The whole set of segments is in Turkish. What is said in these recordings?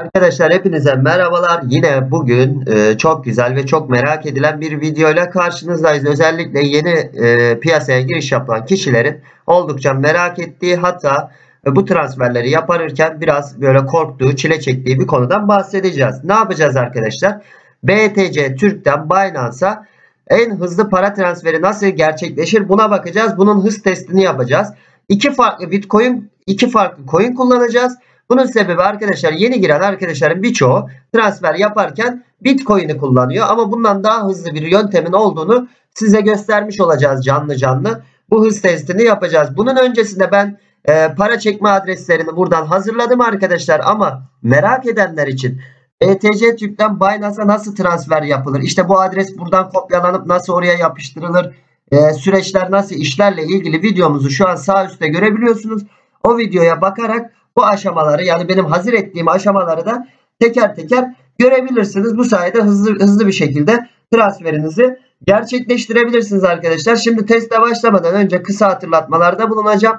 Arkadaşlar hepinize merhabalar. Yine bugün çok güzel ve çok merak edilen bir video ile karşınızdayız. Özellikle yeni piyasaya giriş yapan kişilerin oldukça merak ettiği, hatta bu transferleri yaparken biraz böyle korktuğu, çile çektiği bir konudan bahsedeceğiz. Ne yapacağız arkadaşlar? BTC Türk'ten Binance'a en hızlı para transferi nasıl gerçekleşir? Buna bakacağız. Bunun hız testini yapacağız. İki farklı Bitcoin, iki farklı coin kullanacağız. Bunun sebebi arkadaşlar, yeni giren arkadaşların birçoğu transfer yaparken Bitcoin'i kullanıyor. Ama bundan daha hızlı bir yöntemin olduğunu size göstermiş olacağız canlı. Bu hız testini yapacağız. Bunun öncesinde ben para çekme adreslerini buradan hazırladım arkadaşlar. Ama merak edenler için BTC Türk'ten Binance'a nasıl transfer yapılır? İşte bu adres buradan kopyalanıp nasıl oraya yapıştırılır? Süreçler nasıl işlerle ilgili videomuzu şu an sağ üstte görebiliyorsunuz. O videoya bakarak bu aşamaları, yani benim hazır ettiğim aşamaları da teker teker görebilirsiniz. Bu sayede hızlı bir şekilde transferinizi gerçekleştirebilirsiniz arkadaşlar. Şimdi teste başlamadan önce kısa hatırlatmalarda bulunacağım.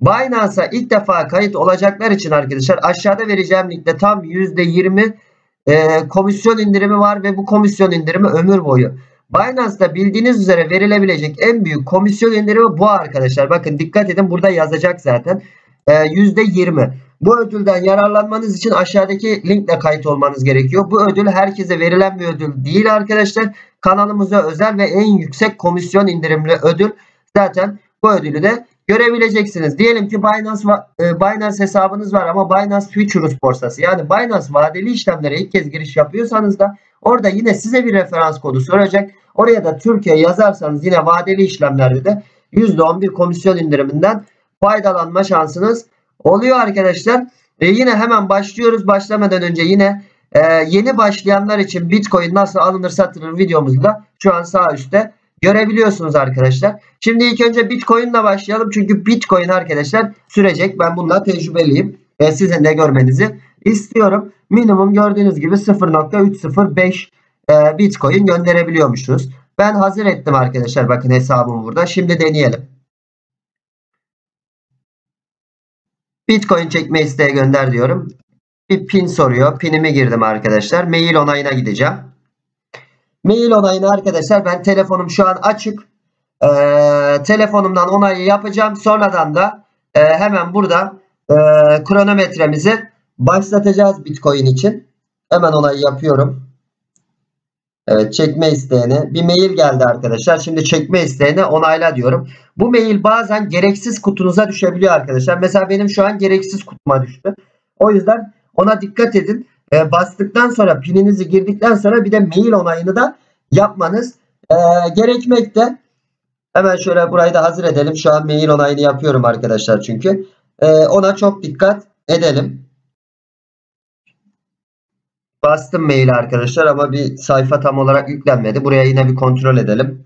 Binance'a ilk defa kayıt olacaklar için arkadaşlar aşağıda vereceğim linkte tam %20 komisyon indirimi var ve bu komisyon indirimi ömür boyu. Binance'da bildiğiniz üzere verilebilecek en büyük komisyon indirimi bu arkadaşlar. Bakın dikkat edin, burada yazacak zaten. %20. Bu ödülden yararlanmanız için aşağıdaki linkle kayıt olmanız gerekiyor. Bu ödül herkese verilen bir ödül değil arkadaşlar. Kanalımıza özel ve en yüksek komisyon indirimli ödül. Zaten bu ödülü de görebileceksiniz. Diyelim ki Binance hesabınız var ama Binance Futures borsası, yani Binance vadeli işlemlere ilk kez giriş yapıyorsanız da orada yine size bir referans kodu soracak. Oraya da Türkiye yazarsanız yine vadeli işlemlerde de %11 komisyon indiriminden faydalanma şansınız oluyor arkadaşlar. Yine hemen başlıyoruz. Başlamadan önce yine yeni başlayanlar için Bitcoin nasıl alınır satılır videomuzu da şu an sağ üstte görebiliyorsunuz arkadaşlar. Şimdi ilk önce Bitcoin ile başlayalım. Çünkü Bitcoin arkadaşlar sürecek. Ben bununla tecrübeliyim. Sizin de görmenizi istiyorum. Minimum gördüğünüz gibi 0.305 Bitcoin gönderebiliyormuşsunuz. Ben hazır ettim arkadaşlar. Bakın hesabım burada. Şimdi deneyelim. Bitcoin çekme isteği gönder diyorum. Bir pin soruyor. Pinimi girdim arkadaşlar. Mail onayına gideceğim. Mail onayına arkadaşlar ben telefonum şu an açık. Telefonumdan onayı yapacağım. Sonradan da hemen burada kronometremizi başlatacağız Bitcoin için. Hemen onayı yapıyorum. Evet, çekme isteğini, bir mail geldi arkadaşlar. Şimdi çekme isteğini onayla diyorum. Bu mail bazen gereksiz kutunuza düşebiliyor arkadaşlar. Mesela benim şu an gereksiz kutuma düştü. O yüzden ona dikkat edin. Bastıktan sonra, pininizi girdikten sonra bir de mail onayını da yapmanız gerekmekte. Hemen şöyle burayı da hazır edelim. Şu an mail onayını yapıyorum arkadaşlar çünkü. Ona çok dikkat edelim. Bastım maili arkadaşlar ama bir sayfa tam olarak yüklenmedi. Buraya yine bir kontrol edelim.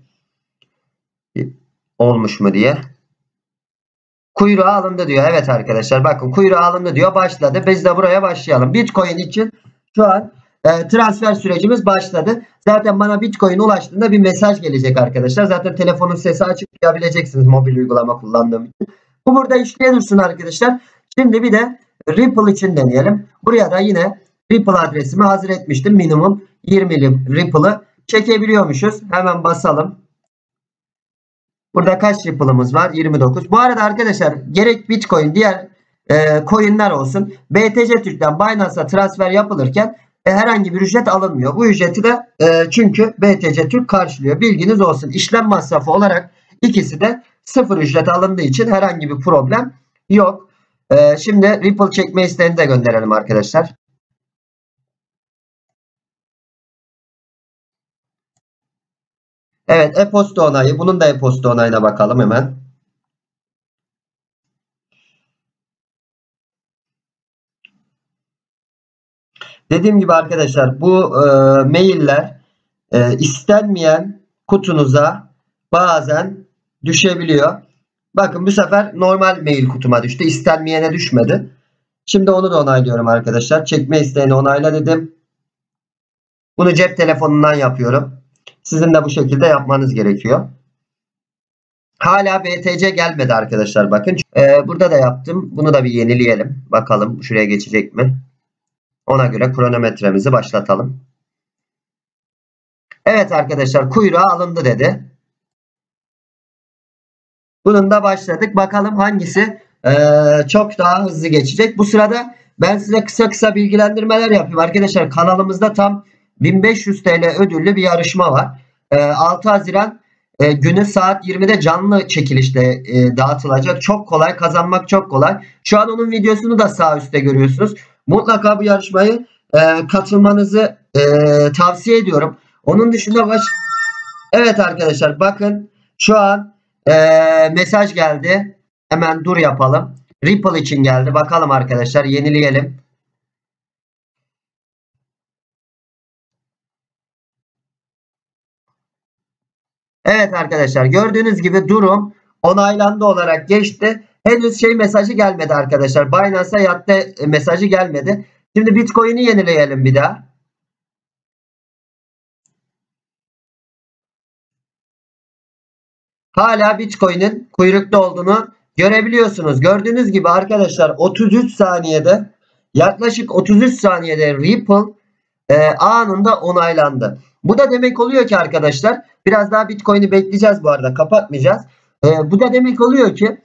Olmuş mu diye. Kuyruğu alındı diyor. Evet arkadaşlar bakın kuyruğu alındı diyor. Başladı. Biz de buraya başlayalım. Bitcoin için şu an transfer sürecimiz başladı. Zaten bana Bitcoin ulaştığında bir mesaj gelecek arkadaşlar. Zaten telefonun sesi açık duyabileceksiniz mobil uygulama kullandığım için. Bu burada işleyen dursun arkadaşlar. Şimdi bir de Ripple için deneyelim. Buraya da yine Ripple adresimi hazır etmiştim. Minimum 20 Ripple'ı çekebiliyormuşuz. Hemen basalım. Burada kaç Ripple'ımız var? 29. Bu arada arkadaşlar gerek Bitcoin diğer coin'ler olsun, BTC Türk'ten Binance'a transfer yapılırken herhangi bir ücret alınmıyor. Bu ücreti de çünkü BTC Türk karşılıyor. Bilginiz olsun. İşlem masrafı olarak ikisi de sıfır ücret alındığı için herhangi bir problem yok. Şimdi Ripple çekme isteğini de gönderelim arkadaşlar. Evet, e-posta onayı. Bunun da e-posta onayına bakalım hemen. Dediğim gibi arkadaşlar bu mailler istenmeyen kutunuza bazen düşebiliyor. Bakın bu sefer normal mail kutuma düştü. İstenmeyene düşmedi. Şimdi onu da onaylıyorum arkadaşlar. Çekme isteğini onayla dedim. Bunu cep telefonundan yapıyorum. Sizin de bu şekilde yapmanız gerekiyor. Hala BTC gelmedi arkadaşlar bakın. Burada da yaptım. Bunu da bir yenileyelim. Bakalım şuraya geçecek mi? Ona göre kronometremizi başlatalım. Evet arkadaşlar, kuyruğa alındı dedi. Bunun da başladık. Bakalım hangisi çok daha hızlı geçecek. Bu sırada ben size kısa kısa bilgilendirmeler yapayım. Arkadaşlar kanalımızda tam 1500 TL ödüllü bir yarışma var. 6 Haziran günü saat 20'de canlı çekilişte dağıtılacak. Çok kolay. Kazanmak çok kolay. Şu an onun videosunu da sağ üstte görüyorsunuz. Mutlaka bu yarışmayı katılmanızı tavsiye ediyorum. Onun dışında evet arkadaşlar bakın şu an mesaj geldi. Hemen dur yapalım. Ripple için geldi. Bakalım arkadaşlar, yenileyelim. Evet arkadaşlar gördüğünüz gibi durum onaylandı olarak geçti. Henüz mesajı gelmedi arkadaşlar. Binance'a yattı mesajı gelmedi. Şimdi Bitcoin'i yenileyelim bir daha. Hala Bitcoin'in kuyrukta olduğunu görebiliyorsunuz. Gördüğünüz gibi arkadaşlar 33 saniyede yaklaşık 33 saniyede Ripple anında onaylandı. Bu da demek oluyor ki arkadaşlar biraz daha Bitcoin'i bekleyeceğiz, bu arada kapatmayacağız. Bu da demek oluyor ki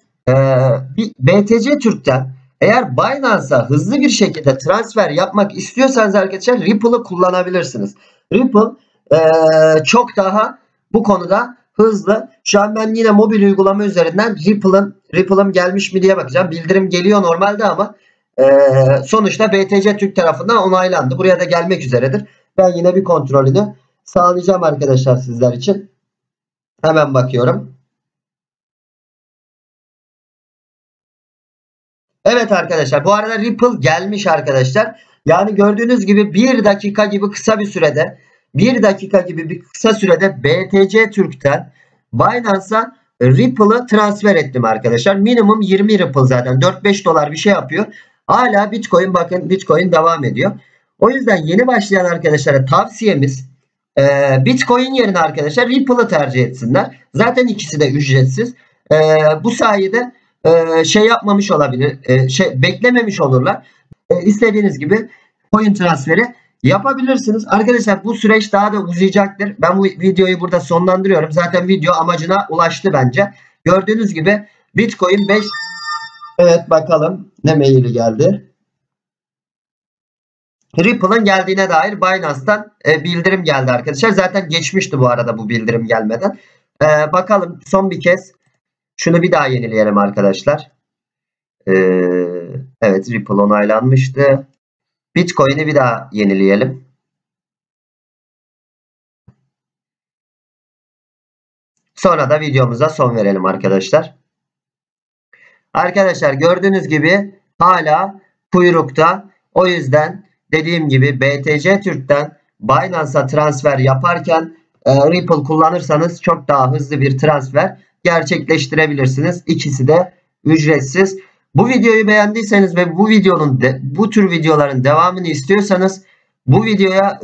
BTC Türk'ten eğer Binance'a hızlı bir şekilde transfer yapmak istiyorsanız arkadaşlar Ripple'ı kullanabilirsiniz. Ripple çok daha bu konuda hızlı. Şu an ben yine mobil uygulama üzerinden Ripple'ım gelmiş mi diye bakacağım. Bildirim geliyor normalde ama sonuçta BTC Türk tarafından onaylandı. Buraya da gelmek üzeredir. Ben yine bir kontrolünü sağlayacağım arkadaşlar sizler için. Hemen bakıyorum. Evet arkadaşlar bu arada Ripple gelmiş arkadaşlar. Yani gördüğünüz gibi 1 dakika gibi kısa bir sürede BTC Türk'ten Binance'a Ripple'ı transfer ettim arkadaşlar. Minimum 20 Ripple zaten. 4-5 dolar bir şey yapıyor. Hala Bitcoin, bakın Bitcoin devam ediyor. O yüzden yeni başlayan arkadaşlara tavsiyemiz Bitcoin yerine arkadaşlar Ripple'ı tercih etsinler. Zaten ikisi de ücretsiz. Bu sayede yapmamış olabilir. Beklememiş olurlar. İstediğiniz gibi coin transferi yapabilirsiniz. Arkadaşlar bu süreç daha da uzayacaktır. Ben bu videoyu burada sonlandırıyorum. Zaten video amacına ulaştı bence. Gördüğünüz gibi Bitcoin 5. Evet bakalım ne maili geldi. Ripple'ın geldiğine dair Binance'tan bildirim geldi arkadaşlar. Zaten geçmişti bu arada bu bildirim gelmeden. Bakalım son bir kez. Şunu bir daha yenileyelim arkadaşlar. Evet Ripple onaylanmıştı. Bitcoin'i bir daha yenileyelim. Sonra da videomuza son verelim arkadaşlar. Arkadaşlar gördüğünüz gibi hala kuyrukta. O yüzden dediğim gibi BTC Türk'ten Binance'a transfer yaparken Ripple kullanırsanız çok daha hızlı bir transfer gerçekleştirebilirsiniz. İkisi de ücretsiz. Bu videoyu beğendiyseniz ve bu tür videoların devamını istiyorsanız bu videoya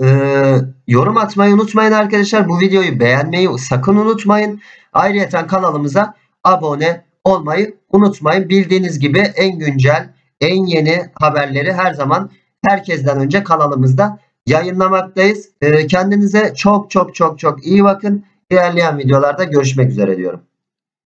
yorum atmayı unutmayın arkadaşlar. Bu videoyu beğenmeyi sakın unutmayın. Ayrıca kanalımıza abone olmayı unutmayın. Bildiğiniz gibi en güncel, en yeni haberleri her zaman herkesten önce kanalımızda yayınlamaktayız. Kendinize çok çok çok çok iyi bakın. İlerleyen videolarda görüşmek üzere diyorum.